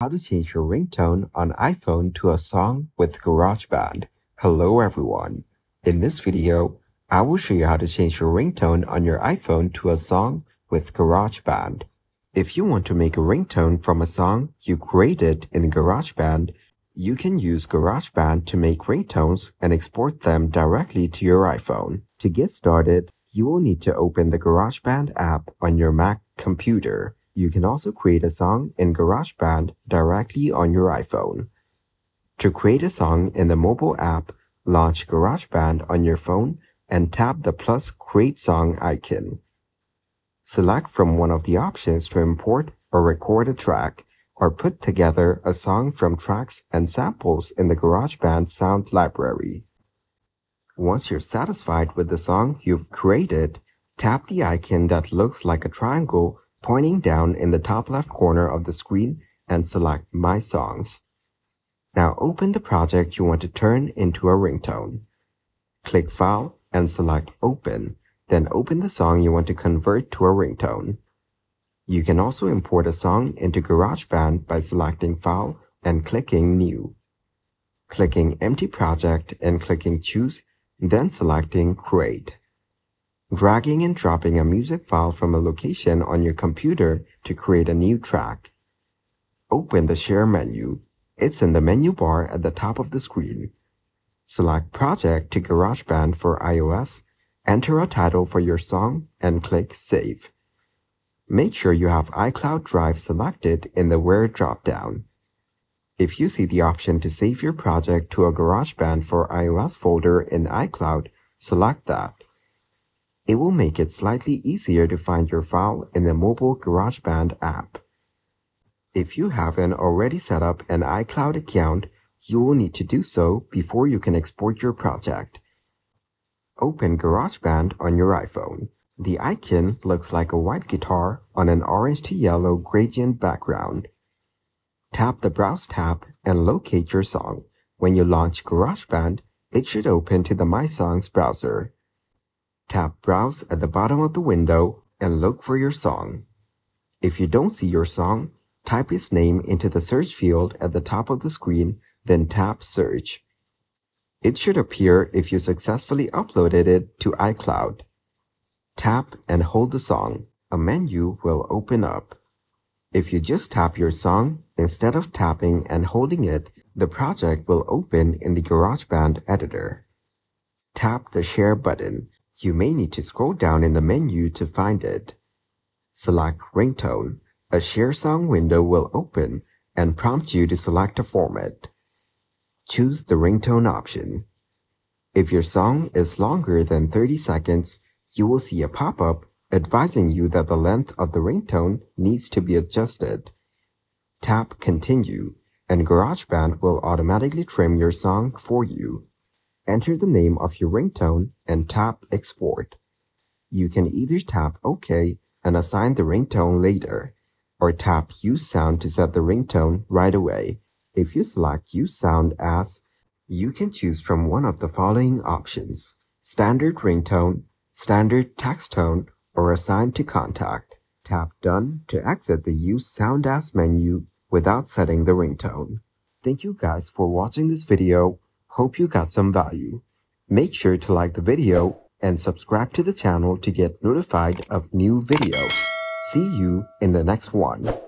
How to change your ringtone on iPhone to a song with GarageBand. Hello everyone. In this video, I will show you how to change your ringtone on your iPhone to a song with GarageBand. If you want to make a ringtone from a song you created in GarageBand, you can use GarageBand to make ringtones and export them directly to your iPhone. To get started, you will need to open the GarageBand app on your Mac computer. You can also create a song in GarageBand directly on your iPhone. To create a song in the mobile app, launch GarageBand on your phone and tap the plus Create Song icon. Select from one of the options to import or record a track, or put together a song from tracks and samples in the GarageBand sound library. Once you're satisfied with the song you've created, tap the icon that looks like a triangle pointing down in the top left corner of the screen and select My Songs. Now open the project you want to turn into a ringtone. Click File and select Open, then open the song you want to convert to a ringtone. You can also import a song into GarageBand by selecting File and clicking New. Clicking Empty Project and clicking Choose, then selecting Create. Dragging and dropping a music file from a location on your computer to create a new track. Open the Share menu. It's in the menu bar at the top of the screen. Select Project to GarageBand for iOS, enter a title for your song, and click Save. Make sure you have iCloud Drive selected in the Where dropdown. If you see the option to save your project to a GarageBand for iOS folder in iCloud, select that. It will make it slightly easier to find your file in the mobile GarageBand app. If you haven't already set up an iCloud account, you will need to do so before you can export your project. Open GarageBand on your iPhone. The icon looks like a white guitar on an orange to yellow gradient background. Tap the Browse tab and locate your song. When you launch GarageBand, it should open to the My Songs browser. Tap Browse at the bottom of the window and look for your song. If you don't see your song, type its name into the search field at the top of the screen, then tap Search. It should appear if you successfully uploaded it to iCloud. Tap and hold the song. A menu will open up. If you just tap your song, instead of tapping and holding it, the project will open in the GarageBand editor. Tap the Share button. You may need to scroll down in the menu to find it. Select Ringtone. A Share Song window will open and prompt you to select a format. Choose the ringtone option. If your song is longer than 30 seconds, you will see a pop-up advising you that the length of the ringtone needs to be adjusted. Tap Continue, and GarageBand will automatically trim your song for you. Enter the name of your ringtone and tap Export. You can either tap OK and assign the ringtone later, or tap Use Sound to set the ringtone right away. If you select Use Sound as, you can choose from one of the following options: Standard Ringtone, Standard Text Tone, or Assign to Contact. Tap Done to exit the Use Sound As menu without setting the ringtone. Thank you guys for watching this video. Hope you got some value. Make sure to like the video and subscribe to the channel to get notified of new videos. See you in the next one.